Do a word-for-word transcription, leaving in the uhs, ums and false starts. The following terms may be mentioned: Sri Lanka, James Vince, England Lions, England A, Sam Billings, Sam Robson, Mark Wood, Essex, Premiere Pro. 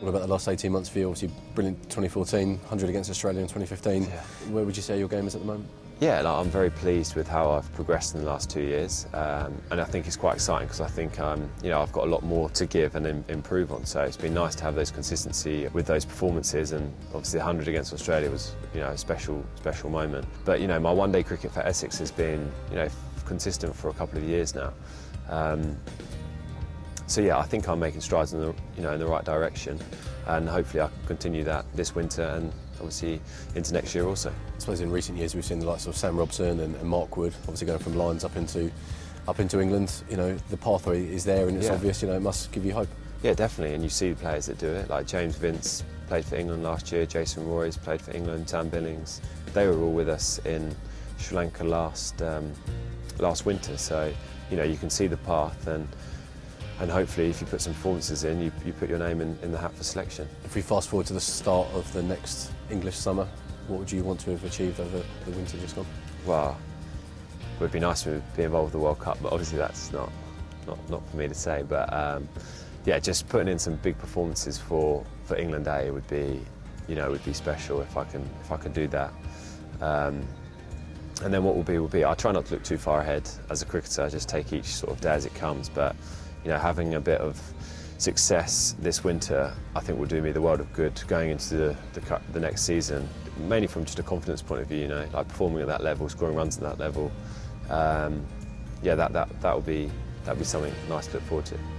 What about the last eighteen months for you? Obviously, brilliant twenty fourteen, one hundred against Australia in twenty fifteen. Yeah. Where would you say your game is at the moment? Yeah, like, I'm very pleased with how I've progressed in the last two years, um, and I think it's quite exciting because I think um, you know, I've got a lot more to give and im improve on. So it's been nice to have those consistency with those performances, and obviously one hundred against Australia was, you know, a special special moment. But you know, my one-day cricket for Essex has been, you know, consistent for a couple of years now. Um, So yeah, I think I'm making strides in the, you know, in the right direction, and hopefully I can continue that this winter and obviously into next year also. I suppose in recent years we've seen the likes of Sam Robson and, and Mark Wood, obviously going from Lions up into up into England. You know, the pathway is there, and it's yeah. obvious. You know, it must give you hope. Yeah, definitely. And you see the players that do it, like James Vince played for England last year, Jason Roy's played for England, Sam Billings. They were all with us in Sri Lanka last um, last winter. So you know, you can see the path and. And hopefully, if you put some performances in, you, you put your name in, in the hat for selection. If we fast forward to the start of the next English summer, what would you want to have achieved over the winter just gone? Well, it would be nice to be involved with the World Cup, but obviously that's not not, not for me to say. But um, yeah, just putting in some big performances for for England A would be, you know, would be special if I can if I can do that. Um, and then what will be will be. I try not to look too far ahead as a cricketer. I just take each sort of day as it comes, but. You know, having a bit of success this winter, I think will do me the world of good going into the, the, the next season, mainly from just a confidence point of view, you know, like performing at that level, scoring runs at that level. Um, yeah, that, that, that'll be, that'll be something nice to look forward to.